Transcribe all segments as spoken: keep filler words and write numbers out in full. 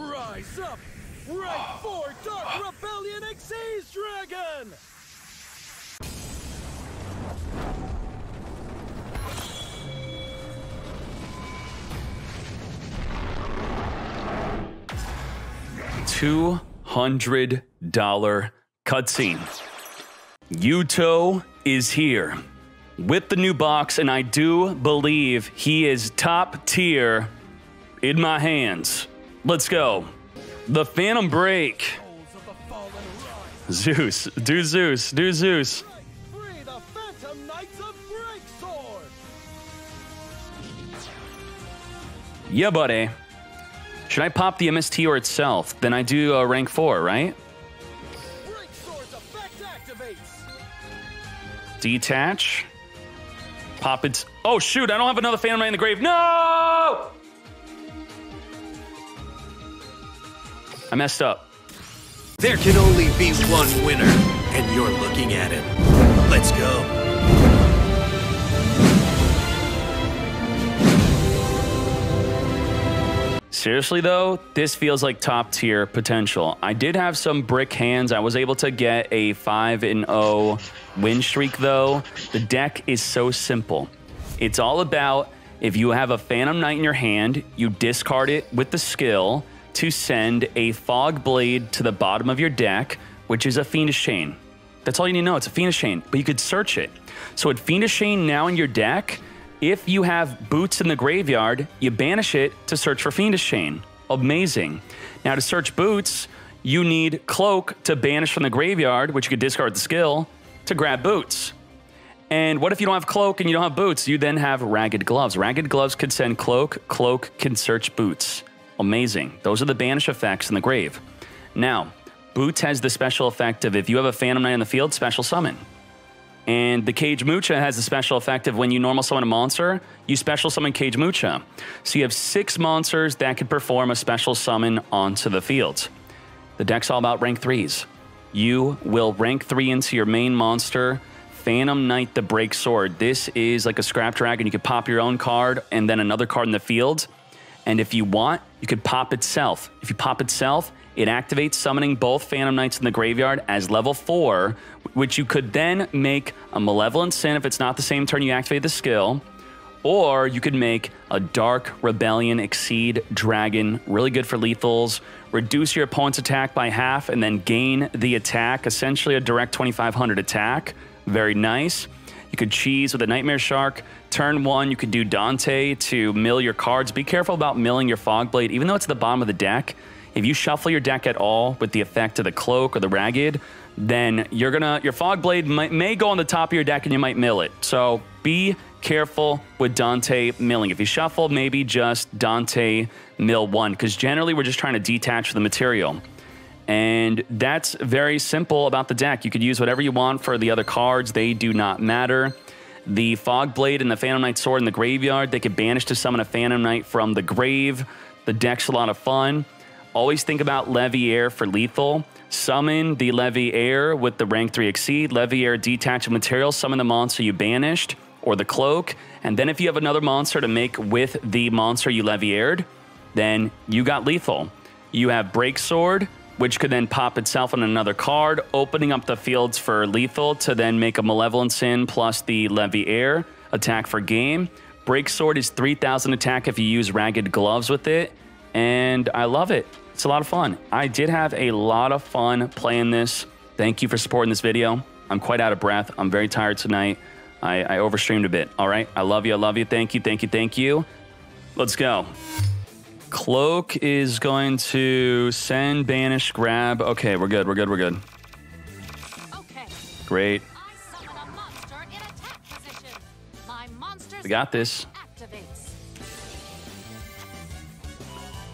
Rise up! Right for Dark Rebellion Exceed Dragon! two hundred dollar cutscene. Yuto is here with the new box, and I do believe he is top tier in my hands. Let's go. The Phantom Break. Zeus, do Zeus, do Zeus. Free the Phantom Knights of Break Sword. Yeah, buddy. Should I pop the M S T or itself? Then I do uh, rank four, right? Break Sword's effect activates. Detach. Pop its. Oh shoot! I don't have another Phantom Knight in the grave. No! I messed up. There can only be one winner, and you're looking at him. Let's go. Seriously though, this feels like top tier potential. I did have some brick hands. I was able to get a five and oh win streak though. The deck is so simple. It's all about if you have a Phantom Knight in your hand, you discard it with the skill to send a Fog Blade to the bottom of your deck, which is a Fiendish Chain. That's all you need to know, it's a Fiendish Chain, but you could search it. So with Fiendish Chain now in your deck, if you have Boots in the graveyard, you banish it to search for Fiendish Chain. Amazing. Now to search Boots, you need Cloak to banish from the graveyard, which you could discard the skill, to grab Boots. And what if you don't have Cloak and you don't have Boots? You then have Ragged Gloves. Ragged Gloves could send Cloak, Cloak can search Boots. Amazing. Those are the banish effects in the grave. Now, Boots has the special effect of if you have a Phantom Knight in the field, special summon. And the Cage Mucha has the special effect of when you normal summon a monster, you special summon Cage Mucha. So you have six monsters that could perform a special summon onto the field. The deck's all about rank threes. You will rank three into your main monster, Phantom Knight the Break Sword. This is like a scrap dragon. You could pop your own card and then another card in the field. And if you want, you could pop itself. If you pop itself, it activates summoning both Phantom Knights in the graveyard as level four, which you could then make a Malevolent Sin if it's not the same turn you activate the skill, or you could make a Dark Rebellion Exceed Dragon, really good for lethals, reduce your opponent's attack by half and then gain the attack, essentially a direct twenty-five hundred attack, very nice. You could cheese with a Nightmare Shark. Turn one, you could do Dante to mill your cards. Be careful about milling your Fog Blade. Even though it's at the bottom of the deck, if you shuffle your deck at all with the effect of the Cloak or the Ragged, then you're gonna, your Fog Blade might, may go on the top of your deck and you might mill it. So be careful with Dante milling. If you shuffle, maybe just Dante mill one, because generally we're just trying to detach the material. And that's very simple about the deck. You could use whatever you want for the other cards. They do not matter. The Fog Blade and the Phantom Knight Sword in the graveyard, they could banish to summon a Phantom Knight from the grave. The deck's a lot of fun. Always think about Leviair for lethal. Summon the Leviair with the rank three exceed. Leviair, detach a material, summon the monster you banished or the Cloak. And then if you have another monster to make with the monster you Leviaired, then you got lethal. You have Break Sword, which could then pop itself on another card, opening up the fields for lethal to then make a Malevolent Sin plus the Leviair attack for game. Break Sword is three thousand attack if you use Ragged Gloves with it, and I love it. It's a lot of fun. I did have a lot of fun playing this. Thank you for supporting this video. I'm quite out of breath. I'm very tired tonight. I, I overstreamed a bit, all right? I love you, I love you. Thank you, thank you, thank you. Let's go. Cloak is going to send, banish, grab. Okay, we're good, we're good, we're good. Okay. Great. I summon a monster in attack position. My monster's, we got this. Activates.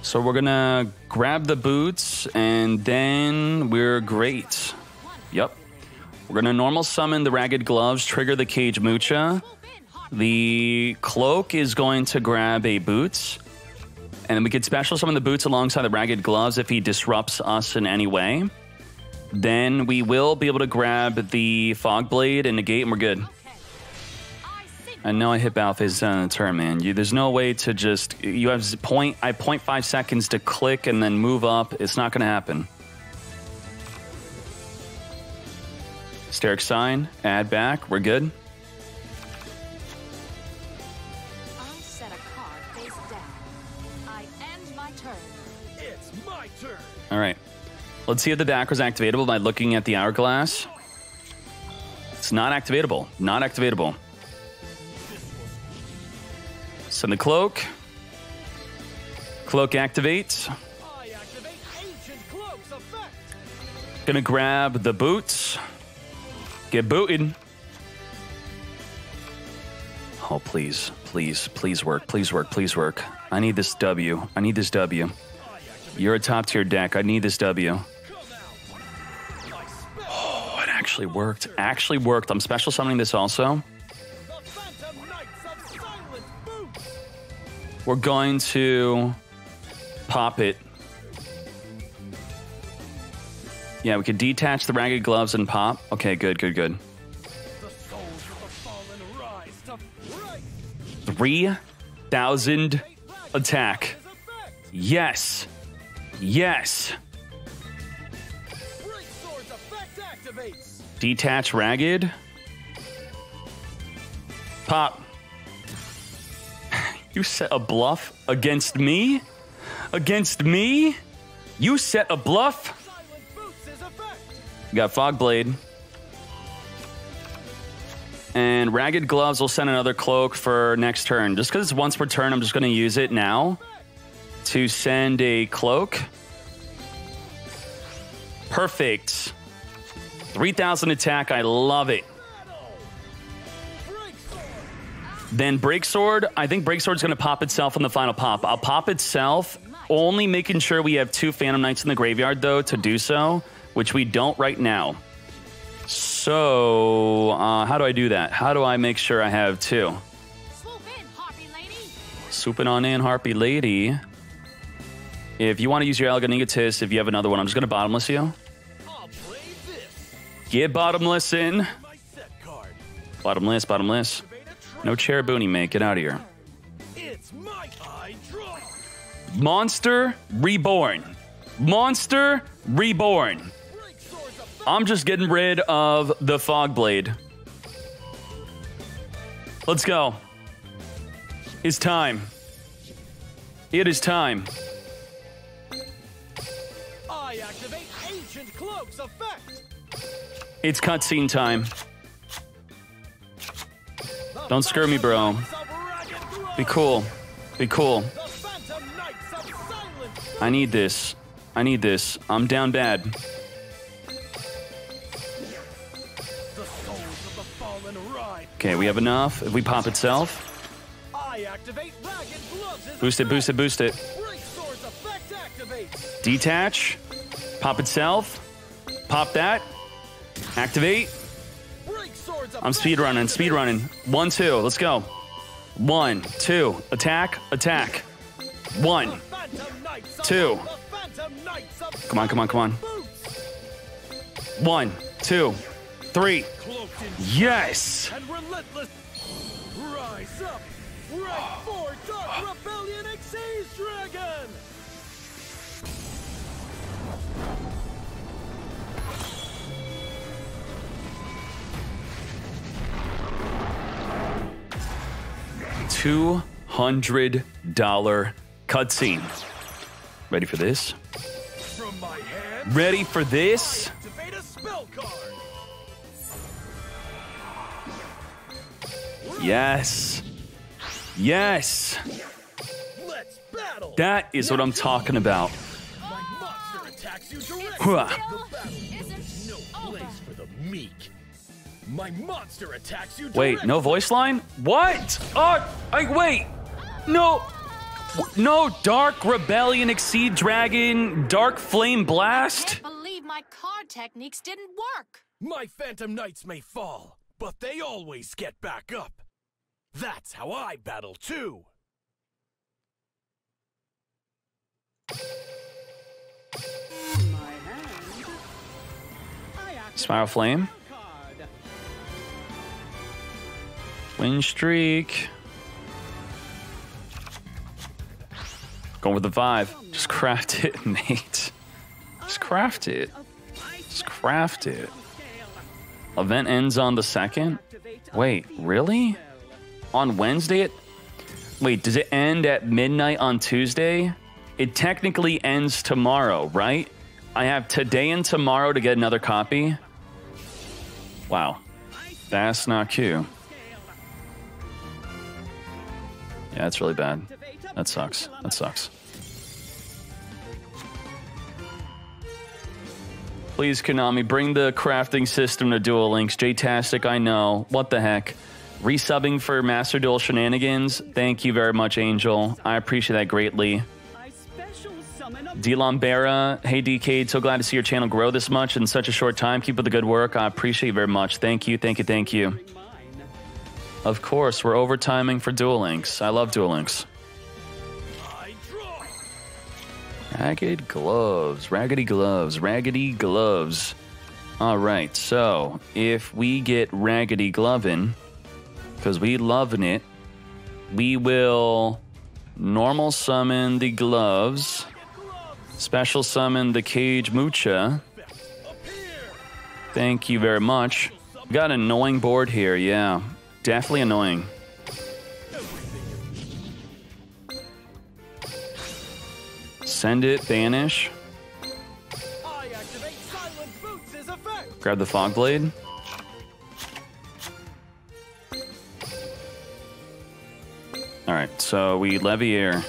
So we're gonna grab the Boots and then we're great. Yep. We're gonna normal summon the Ragged Gloves, trigger the Cage Mucha. The Cloak is going to grab a Boots. And then we could special summon the Boots alongside the Ragged Gloves if he disrupts us in any way. Then we will be able to grab the Fog Blade and negate, and we're good. Okay. I know I hit Balph his uh, turn, man. You, there's no way to just... You have point, I point five seconds to click and then move up. It's not going to happen. Hysteric Sign, add back. We're good. I set a card face down. I end my turn. It's my turn. All right. Let's see if the back was activatable by looking at the hourglass. It's not activatable. Not activatable. Send the cloak. Cloak activates. I activate ancient cloak's effect. Gonna grab the boots. Get booted. Oh, please, please, please work. Please work. Please work. I need this W. I need this W. You're a top tier deck. I need this W. Oh, it actually worked. Actually worked. I'm special summoning this also. We're going to pop it. Yeah, we could detach the Ragged Gloves and pop. Okay, good, good, good. three thousand attack. Yes. Yes. Detach Ragged. Pop. You set a bluff against me? Against me? You set a bluff? We got Fog Blade. And Ragged Gloves will send another cloak for next turn. Just because it's once per turn, I'm just going to use it now to send a cloak. Perfect. three thousand attack. I love it. Then Break Sword. I think Break Sword's going to pop itself on the final pop. I'll pop itself, only making sure we have two Phantom Knights in the graveyard, though, to do so, which we don't right now. So, uh, how do I do that? How do I make sure I have two? Swoop in, Harpy Lady. Swooping on in, Harpy Lady. If you want to use your Alganigatis, if you have another one, I'm just going to Bottomless you. I'll play this. Get Bottomless in. Bottomless, Bottomless. No Cherubuni, mate. Get out of here. It's my eye draw. Monster Reborn. Monster Reborn. I'm just getting rid of the Fog Blade. Let's go. It's time. It is time. I activate ancient cloak's effect. It's cutscene time. Don't screw me, bro. Be cool. Be cool. I need this. I need this. I'm down bad. Okay, we have enough. If we pop itself. Boost it, boost it, boost it. Detach. Pop itself. Pop that. Activate. I'm speedrunning, speedrunning. One, two, let's go. One, two, attack, attack. One, two. Come on, come on, come on. One, two, three. Yes! And relentless. Rise up. Right for Dark Rebellion Exceed Dragon! two hundred dollar cutscene. Ready for this? From my hand, ready for this? I activate a spell card. Yes. Yes. Let's battle. That is what I'm talking about. My monster attacks you directly. No place for the meek. My monster attacks you. Wait, no voice line? What? Oh, I, wait. No. No, Dark Rebellion Exceed Dragon, Dark Flame Blast. I can't believe my card techniques didn't work. My Phantom Knights may fall, but they always get back up. That's how I battle too. In my hand, I Spiral Flame. We Win streak. Going with the vibe. Just craft it, mate. Just craft it. Just craft it. Event ends on the second? Wait, really? On Wednesday? It, wait, does it end at midnight on Tuesday? It technically ends tomorrow, right? I have today and tomorrow to get another copy. Wow. That's not cute. Yeah, that's really bad. That sucks. That sucks. Please, Konami, bring the crafting system to Duel Links. J-tastic, I know. What the heck? Resubbing for Master Duel shenanigans. Thank you very much, Angel. I appreciate that greatly. D-Lombera, hey D K, so glad to see your channel grow this much in such a short time. Keep up the good work. I appreciate you very much. Thank you, thank you, thank you. Of course, we're overtiming for Duel Links. I love Duel Links. Ragged gloves, raggedy gloves, raggedy gloves. All right, so if we get raggedy glovin', because we lovin' it, we will normal summon the gloves, special summon the Cage Mucha. Thank you very much. We got an annoying board here, yeah. Definitely annoying. Send it, banish. Grab the Fog Blade. Alright, so we Leviair.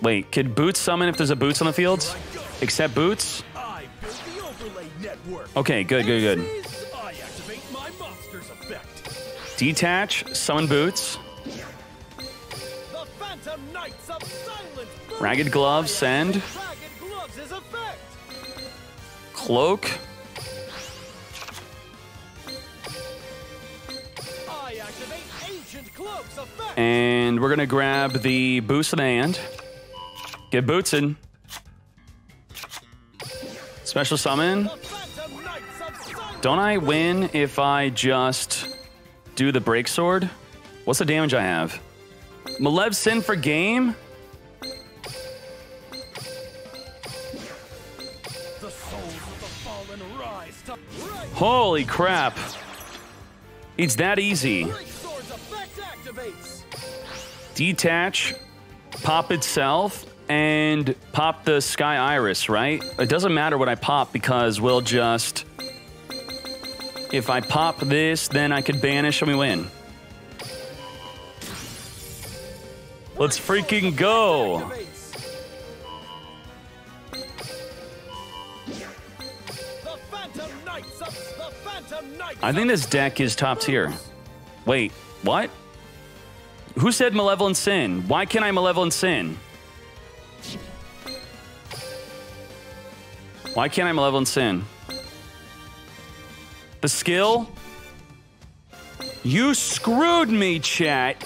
Wait, could Boots summon if there's a Boots on the field? Except Boots? Okay, good, good, good. Detach, summon Boots. Ragged Gloves, send. Cloak. And we're gonna grab the Boots in the hand. Get Boots in. Special summon. Don't I win if I just do the Break Sword? What's the damage I have? Malev Sin for game? Holy crap. It's that easy. Detach, pop itself, and pop the Sky Iris, right? It doesn't matter what I pop because we'll just... If I pop this, then I could banish and we win. Let's freaking go! I think this deck is top tier. Wait, what? Who said Malevolent Sin? Why can't I Malevolent Sin? Why can't I Malevolent Sin? The skill? You screwed me, chat!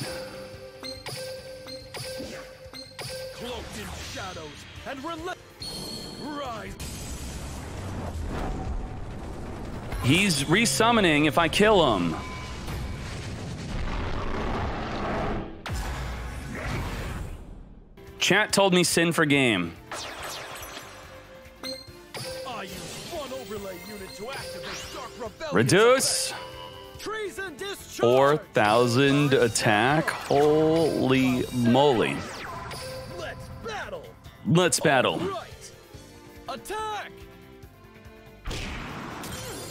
Cloaked in shadows and rise. He's resummoning if I kill him. Chat told me Sin for game. I use one overlay unit to activate Dark Rebellion. Reduce. Treason discharge. four thousand attack. Holy moly. Let's battle. Let's battle. Right. Attack.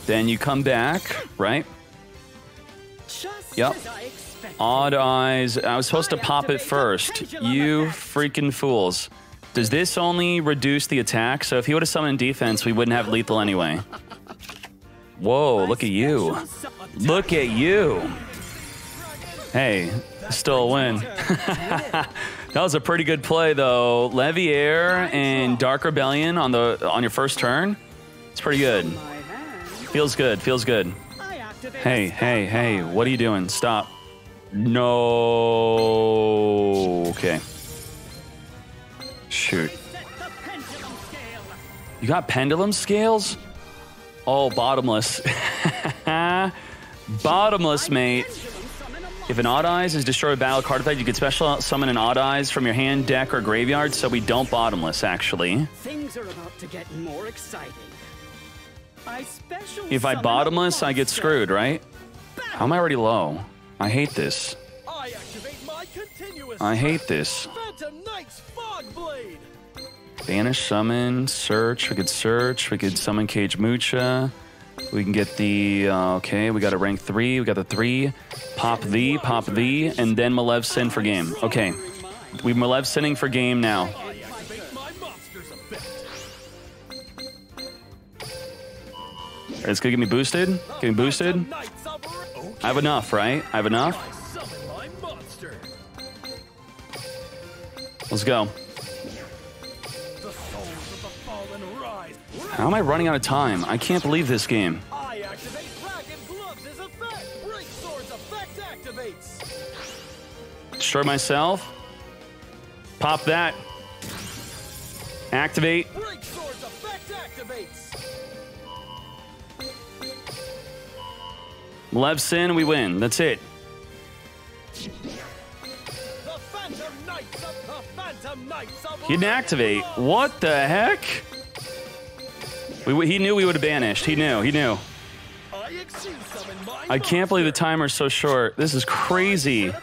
Then you come back, right? Just yep. Odd Eyes. I was supposed to pop it first. You freaking fools. Does this only reduce the attack? So if he would have summoned defense, we wouldn't have lethal anyway. Whoa, look at you. Look at you. Hey, still a win. That was a pretty good play though. Leviair and Dark Rebellion on the on your first turn. It's pretty good. Feels good, feels good. Hey, hey, hey, what are you doing? Stop. No. Okay. Shoot. You got pendulum scales? Oh, bottomless. Bottomless, mate. If an Odd Eyes is destroyed battle card effect, you can special summon an Odd Eyes from your hand, deck, or graveyard, so we don't Bottomless, actually. Things are about to get more exciting. I special if I Bottomless, I get screwed, right? How am I already low? I hate this. I activate my continuous I hate this. Phantom Knights Fog Blade. Banish, summon, search. We could search. We could summon Cage Mucha. We can get the uh, okay. We got a rank three. We got the three. Pop the, pop the, and then Malevolent Sin for game. Okay, we Malevolent Sinning for game now. It's gonna get me boosted. Get me boosted. I have enough, right? I have enough. Let's go. How am I running out of time? I can't believe this game. I activate Ragged Gloves as effect. Break Sword's effect activates. Destroy myself. Pop that. Activate. Break Sword's effect activates. Lev Sin, we win. That's it. The Phantom Knights of the Phantom Knights of he didn't activate. What the heck? We, he knew we would have banished. He knew. He knew. I can't believe the timer's so short. This is crazy.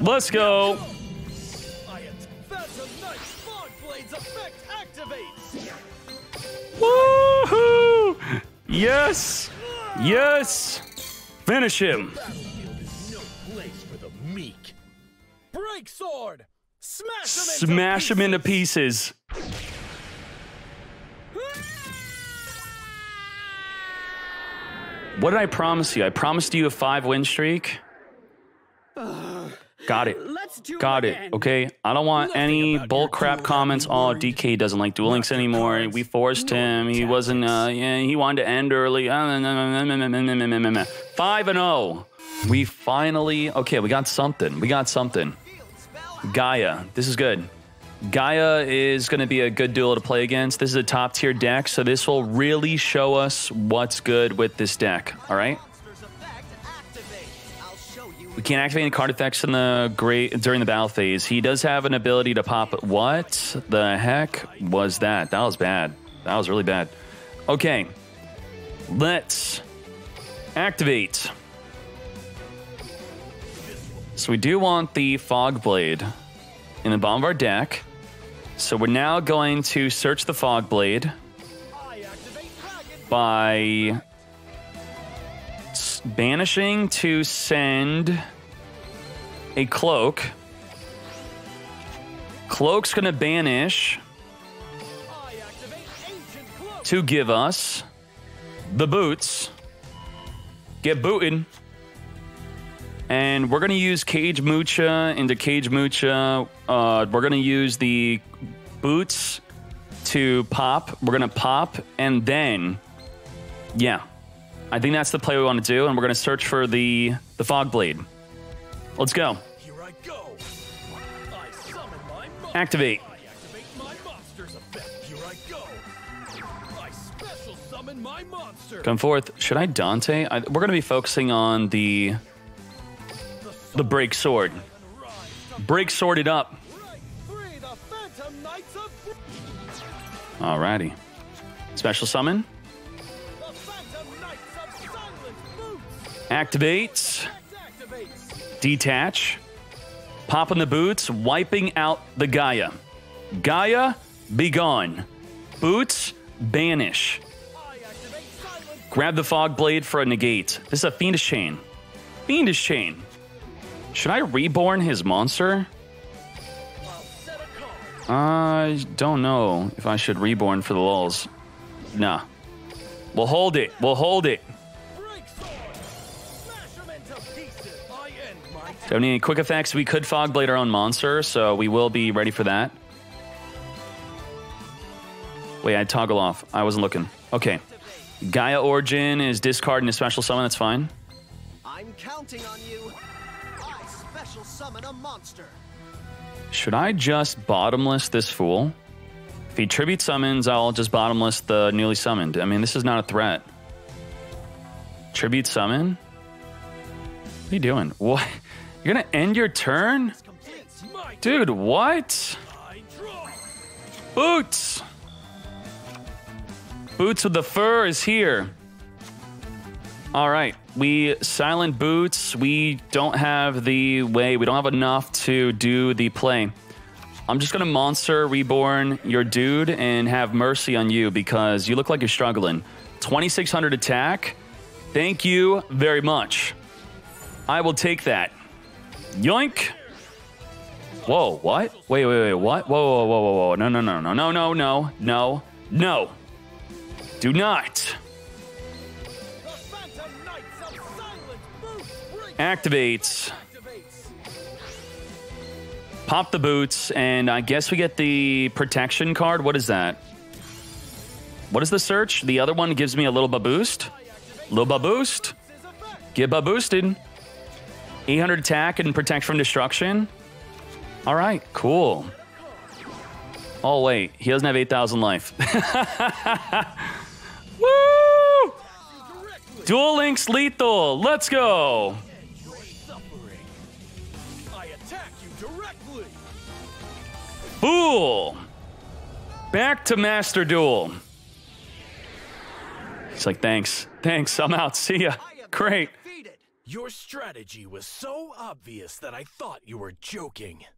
Let's go. Woohoo! Yes. Yes. Finish him. Break sword. Smash him into pieces. What did I promise you? I promised you a five-win streak. Uh, Got it. Let's do Got it. Again. Okay. I don't want Nothing any bull crap comments. Oh, D K doesn't like Duel Links anymore. We forced him. He wasn't. Uh, yeah, he wanted to end early. Five and oh. We finally. Okay, we got something. We got something. Gaia. This is good. Gaia is going to be a good duel to play against. This is a top tier deck, so this will really show us what's good with this deck. All right. We can't activate any card effects in the great during the battle phase. He does have an ability to pop. What the heck was that? That was bad. That was really bad. Okay. Let's activate. So we do want the Fog Blade in the bottom of our deck. So we're now going to search the Fog Blade by banishing to send a Cloak. Cloak's gonna banish to give us the Boots. Get booted. And we're going to use Cage Mucha into Cage Mucha. Uh, we're going to use the Boots to pop. We're going to pop. And then, yeah, I think that's the play we want to do. And we're going to search for the, the Fog Blade. Let's go. Here I go. I summon my monster. Activate. I activate my monster's effect. Here I go. I special summon my monster. Come forth. Should I Dante? I, we're going to be focusing on the... The Break Sword. Break Sword it up. Alrighty. Special summon. Activates. Detach. Pop in the Boots, wiping out the Gaia. Gaia, be gone. Boots, banish. Grab the Fog Blade for a negate. This is a Fiendish Chain. Fiendish Chain. Should I reborn his monster? I don't know if I should reborn for the lulz. Nah. We'll hold it. We'll hold it. Don't need any quick effects. We could Fog Blade our own monster, so we will be ready for that. Wait, I toggle off. I wasn't looking. Okay. Gaia Origin is discarding a special summon. That's fine. I'm counting on you. Summon a monster. Should I just Bottomless this fool? If he tribute summons, I'll just Bottomless the newly summoned. I mean, this is not a threat. Tribute Summon? What are you doing? What? You're gonna end your turn? Dude, what? Boots! Boots with the fur is here. All right, we silent Boots. We don't have the way, we don't have enough to do the play. I'm just gonna Monster Reborn your dude and have mercy on you because you look like you're struggling. twenty-six hundred attack. Thank you very much. I will take that. Yoink. Whoa, what? Wait, wait, wait, what? Whoa, whoa, whoa, whoa, whoa. No, no, no, no, no, no, no, no, no. Do not. Activates. Pop the Boots, and I guess we get the protection card. What is that? What is the search? The other one gives me a little ba boost. Little ba boost. Get ba boosted. eight hundred attack and protect from destruction. All right, cool. Oh wait, he doesn't have eight thousand life. Woo! Duel Links lethal. Let's go. Cool. Back to Master Duel. He's like, thanks. Thanks, I'm out. See ya. Great. Your strategy was so obvious that I thought you were joking.